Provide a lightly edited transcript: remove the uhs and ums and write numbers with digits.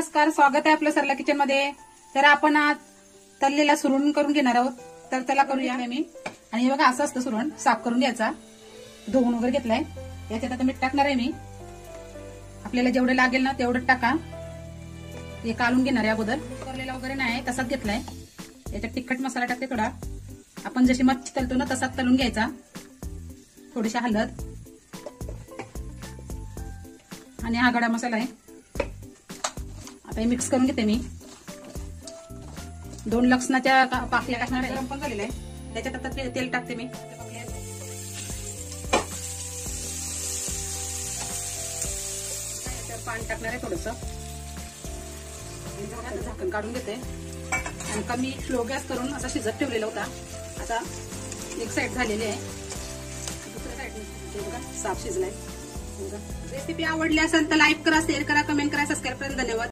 नमस्कार, स्वागत आहे आपलं सरला किचन मध्ये। तर आपण आज तळलेला सुरण करून घेणार आहोत। तर त्याला करूया मी, आणि हे बघा असं असतं सुरण, साफ करून घ्यायचा, धुवून वगैरे घेतलाय। याच्यात आता मीठ टाकणार आहे मी, आपल्याला जेवढं लागेल ना तेवढं टाका। हे कालून घेणार आहे अगोदर, तळलेला वगैरे नाही, तसाच घेतलाय। याच्यात तिखट मसाला टाकते थोडा, आपण जशी मच्छी तळतो ना तसाच तळून घ्यायचा। थोडीशी हळद आणि हा गडा मसाला आहे, आता हे मिक्स करून घेते मी। दोन लसणाच्या पाकळ्या टाकणार आहे, पण झालेलं आहे। त्याच्यात आता तेल टाकते मी, पाणी टाकणार आहे थोडंसं, झाकण काढून घेते। आणि कमी स्लो गॅस करून असा शिजत ठेवलेला होता, आता एक साईड झालेली आहे, दुसऱ्या साईड साफ शिजलाय। रेसिपी आवडली असेल तर लाईक करा, शेअर करा, कमेंट करा, सबस्क्राईब करा। धन्यवाद।